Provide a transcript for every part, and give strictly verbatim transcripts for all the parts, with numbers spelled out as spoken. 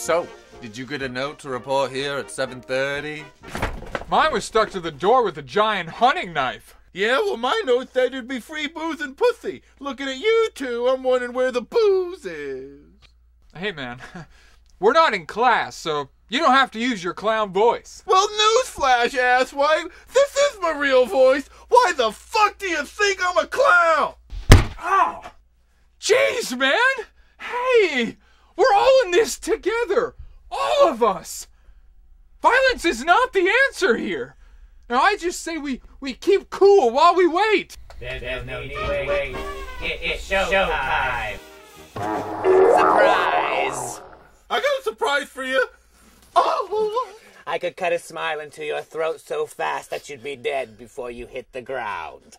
So, did you get a note to report here at seven thirty? Mine was stuck to the door with a giant hunting knife. Yeah, well, my note said it'd be free booze and pussy. Looking at you two, I'm wondering where the booze is. Hey, man, we're not in class, so you don't have to use your clown voice. Well, newsflash, asswipe. This is my real voice. Why the fuck do you think I'm a clown? Ow! Jeez, man! Hey! We're all in this together! All of us! Violence is not the answer here! Now I just say we, we keep cool while we wait! There's, There's no need to wait. wait. It, it's showtime! Surprise! I got a surprise for you! Oh! I could cut a smile into your throat so fast that you'd be dead before you hit the ground.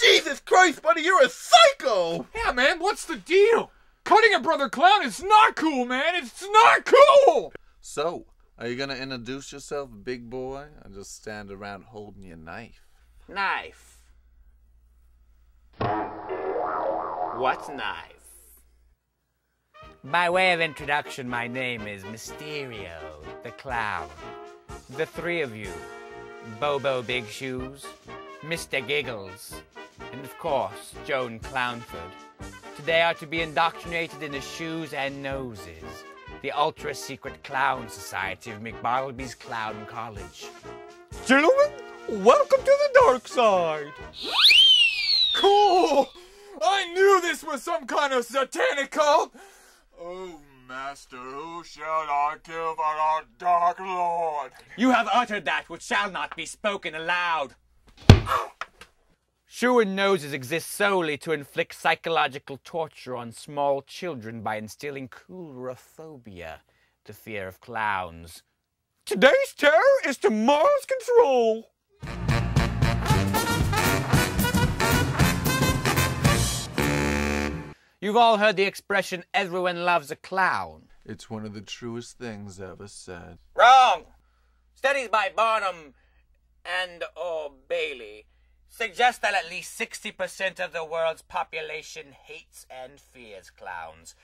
Jesus Christ, buddy, you're a psycho! Yeah, man, what's the deal? Cutting a brother clown is not cool, man! It's not cool! So, are you gonna introduce yourself, big boy, or just stand around holding your knife? Knife. What knife? By way of introduction, my name is Mysterio the Clown. The three of you, Bobo Big Shoes, Mister Giggles, and of course, Joan Clownford. Today are to be indoctrinated in the shoes and noses, the ultra-secret clown society of McBarlby's Clown College. Gentlemen, welcome to the dark side. Cool! I knew this was some kind of satanic cult! Oh, master, who shall I kill but our dark lord? You have uttered that which shall not be spoken aloud. Shoe and noses exist solely to inflict psychological torture on small children by instilling coulrophobia, the fear of clowns. Today's terror is tomorrow's control. You've all heard the expression, everyone loves a clown. It's one of the truest things ever said. Wrong! Studies by Barnum and or Bailey suggest that at least sixty percent of the world's population hates and fears clowns,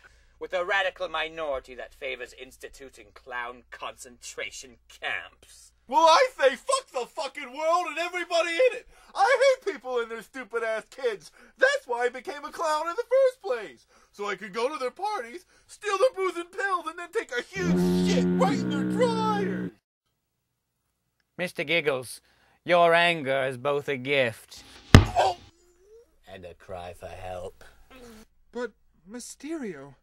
with a radical minority that favors instituting clown concentration camps. Well, I say fuck the fucking world and everybody in it! I hate people and their stupid-ass kids! That's why I became a clown in the first place! So I could go to their parties, steal their booze and pills, and then take a huge shit right in their dryer! Mister Giggles, your anger is both a gift oh. and a cry for help. But, Mysterio,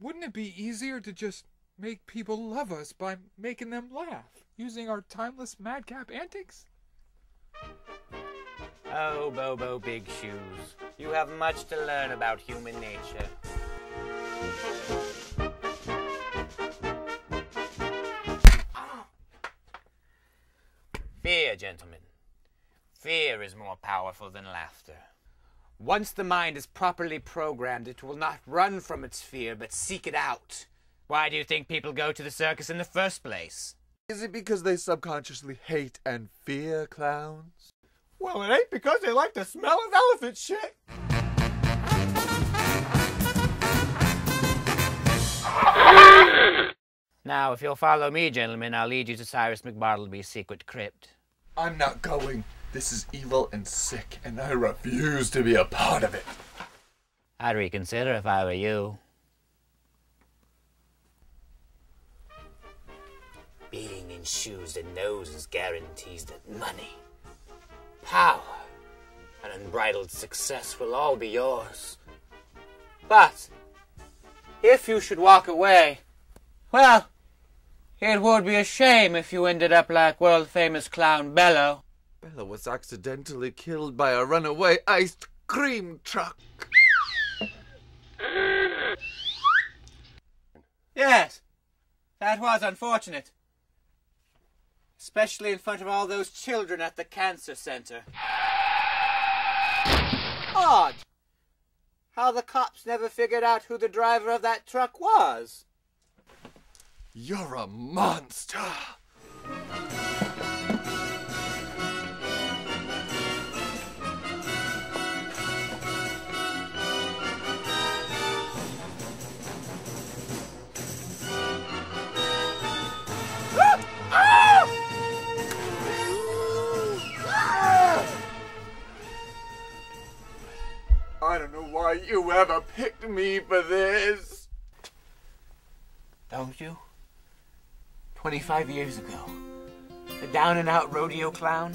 wouldn't it be easier to just make people love us by making them laugh, using our timeless madcap antics? Oh, Bobo Big Shoes, you have much to learn about human nature. Fear, gentlemen. Fear is more powerful than laughter. Once the mind is properly programmed, it will not run from its fear, but seek it out. Why do you think people go to the circus in the first place? Is it because they subconsciously hate and fear clowns? Well, it ain't because they like the smell of elephant shit. Now, if you'll follow me, gentlemen, I'll lead you to Cyrus McBartleby's secret crypt. I'm not going. This is evil and sick, and I refuse to be a part of it. I'd reconsider if I were you. Being in shoes and noses guarantees that money, power, and unbridled success will all be yours. But, if you should walk away, well, it would be a shame if you ended up like world-famous clown Bello. Bello was accidentally killed by a runaway ice cream truck. Yes, that was unfortunate. Especially in front of all those children at the cancer center. Odd! How the cops never figured out who the driver of that truck was. You're a monster! that you ever picked me for this. Don't you? Twenty-five years ago, a down-and-out rodeo clown,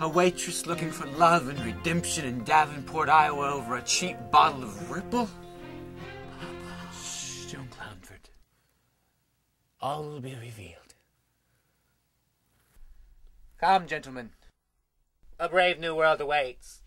a waitress looking for love and redemption in Davenport, Iowa over a cheap bottle of Ripple? Shh, Joan Clownford. All will be revealed. Come, gentlemen. A brave new world awaits.